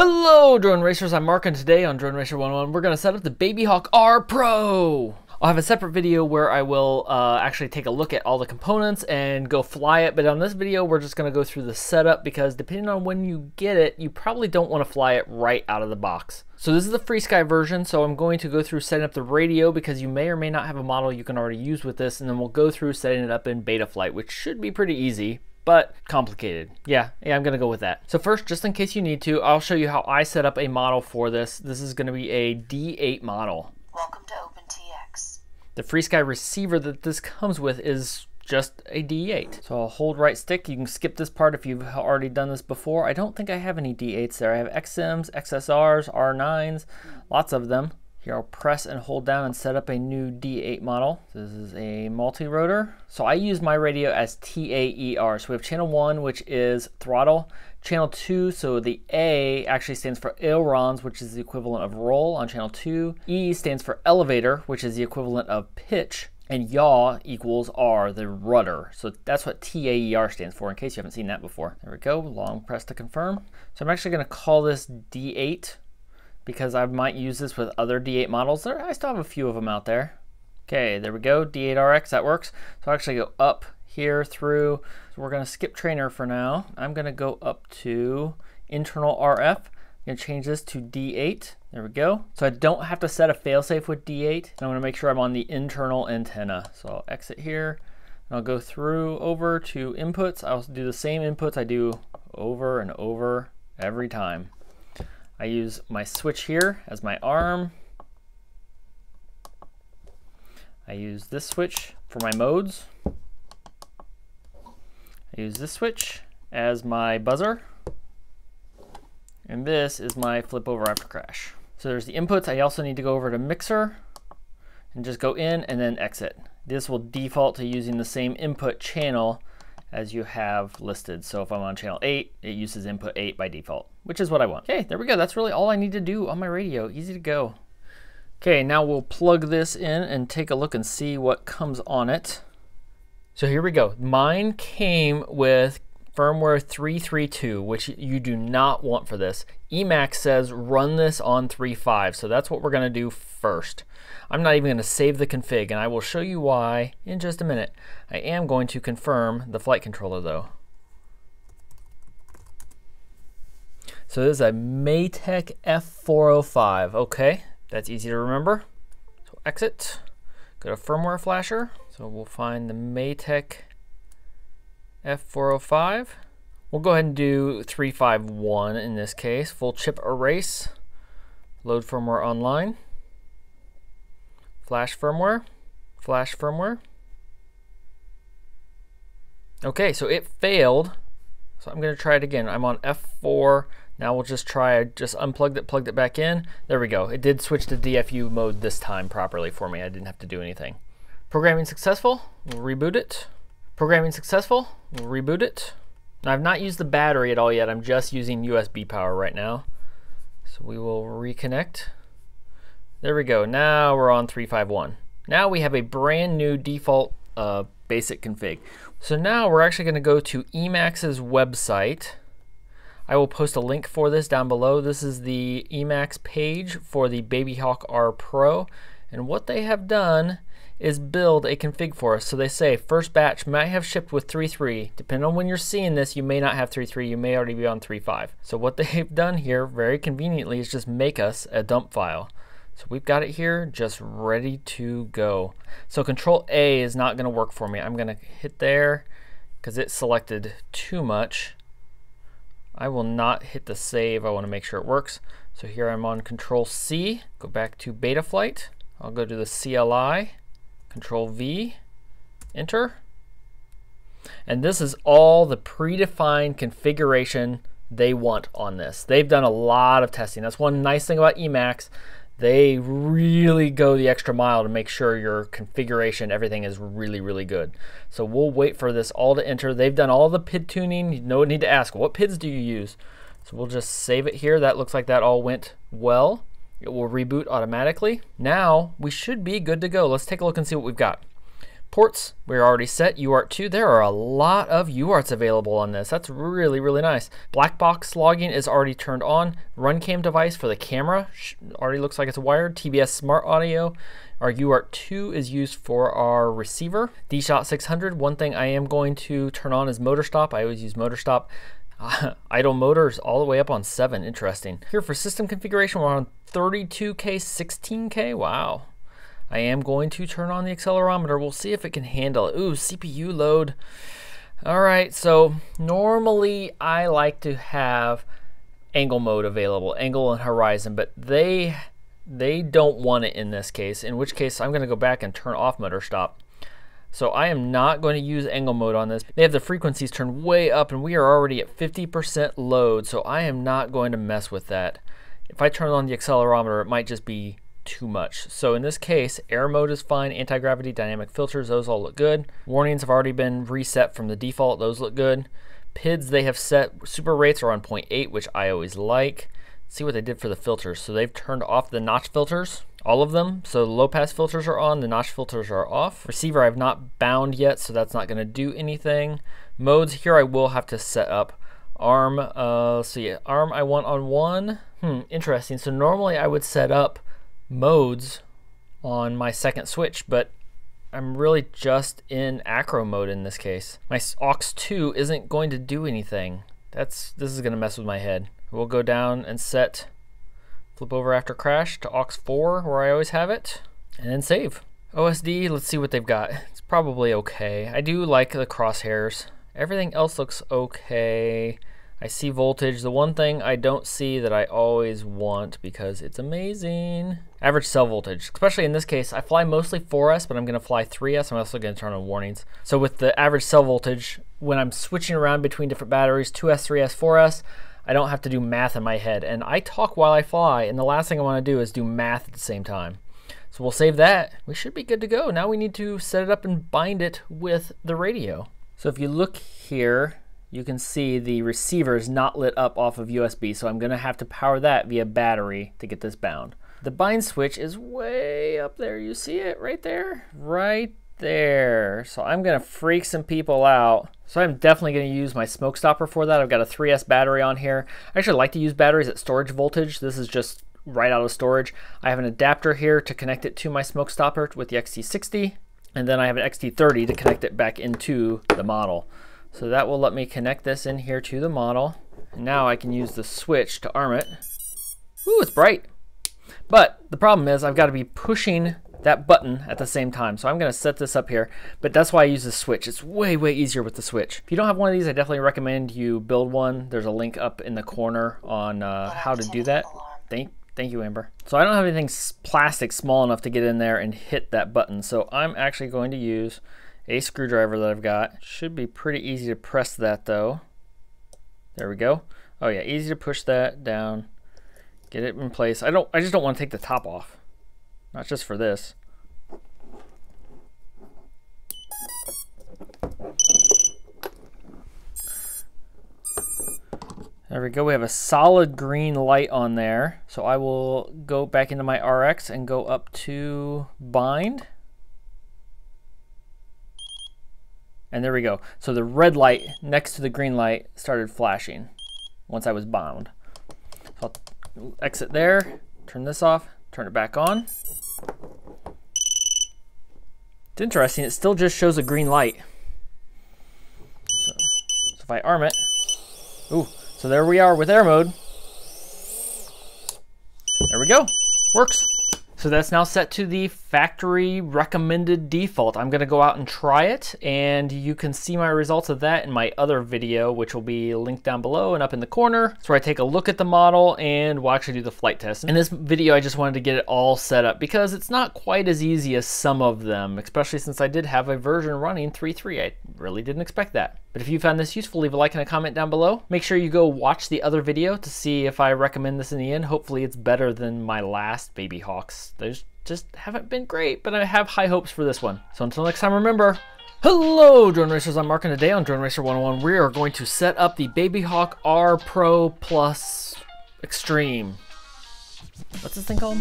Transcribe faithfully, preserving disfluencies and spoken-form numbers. Hello Drone Racers, I'm Mark, and today on Drone Racer one oh one we're going to set up the Babyhawk R Pro. I'll have a separate video where I will uh, actually take a look at all the components and go fly it, but on this video we're just going to go through the setup because depending on when you get it, you probably don't want to fly it right out of the box. So this is the FreeSky version, so I'm going to go through setting up the radio because you may or may not have a model you can already use with this, and then we'll go through setting it up in Betaflight, which should be pretty easy. But complicated. Yeah, yeah, I'm gonna go with that. So first, just in case you need to, I'll show you how I set up a model for this. This is gonna be a D eight model. Welcome to Open T X. The FreeSky receiver that this comes with is just a D eight. So I'll hold right stick. You can skip this part if you've already done this before. I don't think I have any D eights there. I have X Ms, X S Rs, R nines, lots of them. Here, I'll press and hold down and set up a new D eight model. This is a multi-rotor. So I use my radio as T A E R. So we have channel one, which is throttle. Channel two, so the A actually stands for ailerons, which is the equivalent of roll on channel two. E stands for elevator, which is the equivalent of pitch. And yaw equals R, the rudder. So that's what T A E R stands for, in case you haven't seen that before. There we go, long press to confirm. So I'm actually gonna call this D eight, because I might use this with other D eight models. There, I still have a few of them out there. Okay, there we go, D eight R X, that works. So I'll actually go up here through, so we're gonna skip trainer for now. I'm gonna go up to internal R F. I'm gonna change this to D eight, there we go. So I don't have to set a failsafe with D eight. And I'm gonna make sure I'm on the internal antenna. So I'll exit here, and I'll go through over to inputs. I'll do the same inputs I do over and over every time. I use my switch here as my arm. I use this switch for my modes. I use this switch as my buzzer. And this is my flip over after crash. So there's the inputs. I also need to go over to mixer and just go in and then exit. This will default to using the same input channel as you have listed. So if I'm on channel eight, it uses input eight by default, which is what I want. Okay, there we go. That's really all I need to do on my radio. Easy to go. Okay, now we'll plug this in and take a look and see what comes on it. So here we go. Mine came with firmware three three two, which you do not want for this. Emax says run this on three point five, so that's what we're gonna do first. I'm not even gonna save the config, and I will show you why in just a minute. I am going to confirm the flight controller though. So this is a Matek F four oh five, okay. That's easy to remember. So exit, go to firmware flasher. So we'll find the Matek F four oh five. We'll go ahead and do three five one in this case. Full chip erase. Load firmware online. Flash firmware. Flash firmware. Okay, so it failed. So I'm going to try it again. I'm on F four. Now we'll just try, I just unplugged it, plugged it back in. There we go. It did switch to D F U mode this time properly for me. I didn't have to do anything. Programming successful. We'll reboot it. Programming successful, we'll reboot it. Now, I've not used the battery at all yet, I'm just using U S B power right now. So we will reconnect. There we go, now we're on three five one. Now we have a brand new default uh, basic config. So now we're actually gonna go to Emax's website. I will post a link for this down below. This is the Emax page for the Babyhawk R Pro. And what they have done is build a config for us. So they say first batch might have shipped with three three. Depending on when you're seeing this, you may not have three three, you may already be on three five. So what they've done here very conveniently is just make us a dump file. So we've got it here just ready to go. So control A is not gonna work for me. I'm gonna hit there because it selected too much. I will not hit the save. I wanna make sure it works. So here I'm on control C, go back to Betaflight. I'll go to the C L I. Control V, enter. And this is all the predefined configuration they want on this. They've done a lot of testing. That's one nice thing about Emax. They really go the extra mile to make sure your configuration, everything is really, really good. So we'll wait for this all to enter. They've done all the P I D tuning. No need to ask, what P I Ds do you use? So we'll just save it here. That looks like that all went well. It will reboot automatically. Now we should be good to go. Let's take a look and see what we've got. Ports, we're already set. U A R T two, there are a lot of U A R Ts available on this. That's really, really nice. Black box logging is already turned on. Runcam device for the camera already looks like it's wired. T B S Smart Audio. Our U A R T two is used for our receiver. D SHOT six hundred, one thing I am going to turn on is MotorStop. I always use MotorStop. Uh, idle motors all the way up on seven, interesting. Here for system configuration, we're on thirty-two K, sixteen K, wow. I am going to turn on the accelerometer. We'll see if it can handle it. Ooh, C P U load. All right, so normally I like to have angle mode available, angle and horizon, but they they don't want it in this case, in which case I'm gonna go back and turn off motor stop. So I am not going to use angle mode on this. They have the frequencies turned way up and we are already at fifty percent load, so I am not going to mess with that. If I turn on the accelerometer, it might just be too much. So in this case, air mode is fine, anti-gravity, dynamic filters, those all look good. Warnings have already been reset from the default, those look good. P I Ds they have set, super rates are on zero point eight, which I always like. Let's see what they did for the filters. So they've turned off the notch filters, all of them. So the low pass filters are on, the notch filters are off. Receiver I've not bound yet, so that's not gonna do anything. Modes here I will have to set up. Arm, uh, let's see, arm I want on one. Hmm, interesting, so normally I would set up modes on my second switch, but I'm really just in acro mode in this case. My aux two isn't going to do anything. That's, this is gonna mess with my head. We'll go down and set, flip over after crash to aux four where I always have it, and then save. O S D, let's see what they've got. It's probably okay. I do like the crosshairs. Everything else looks okay. I see voltage. The one thing I don't see that I always want because it's amazing. Average cell voltage, especially in this case, I fly mostly four S, but I'm gonna fly three S. I'm also gonna turn on warnings. So with the average cell voltage, when I'm switching around between different batteries, two S, three S, four S, I don't have to do math in my head. And I talk while I fly, and the last thing I wanna do is do math at the same time. So we'll save that. We should be good to go. Now we need to set it up and bind it with the radio. So if you look here, you can see the receiver is not lit up off of U S B, so I'm gonna have to power that via battery to get this bound. The bind switch is way up there. You see it right there? Right there. So I'm gonna freak some people out. So I'm definitely gonna use my smoke stopper for that. I've got a three S battery on here. I actually like to use batteries at storage voltage. This is just right out of storage. I have an adapter here to connect it to my smoke stopper with the X T sixty, and then I have an X T thirty to connect it back into the model. So that will let me connect this in here to the model. Now I can use the switch to arm it. Ooh, it's bright. But the problem is I've got to be pushing that button at the same time. So I'm gonna set this up here, but that's why I use the switch. It's way, way easier with the switch. If you don't have one of these, I definitely recommend you build one. There's a link up in the corner on uh, how to do that. Thank, thank you, Amber. So I don't have anything plastic small enough to get in there and hit that button. So I'm actually going to use a screwdriver that I've got. Should be pretty easy to press that though. There we go. Oh yeah, easy to push that down, get it in place. I don't, I just don't want to take the top off, not just for this. There we go, we have a solid green light on there. So I will go back into my R X and go up to bind. And there we go. So the red light next to the green light started flashing once I was bound. So I'll exit there, turn this off, turn it back on. It's interesting, it still just shows a green light. So, so if I arm it, ooh, so there we are with air mode. There we go, works. So that's now set to the factory recommended default. I'm gonna go out and try it, and you can see my results of that in my other video, which will be linked down below and up in the corner. It's where I take a look at the model and we'll actually do the flight test. In this video, I just wanted to get it all set up because it's not quite as easy as some of them, especially since I did have a version running three point three. I really didn't expect that. But if you found this useful, leave a like and a comment down below. Make sure you go watch the other video to see if I recommend this in the end. Hopefully it's better than my last Babyhawks. They just haven't been great, but I have high hopes for this one. So until next time, remember, hello Drone Racers, I'm Mark, and today on DroneRacer one oh one, we are going to set up the Babyhawk R Pro Plus Extreme. What's this thing called?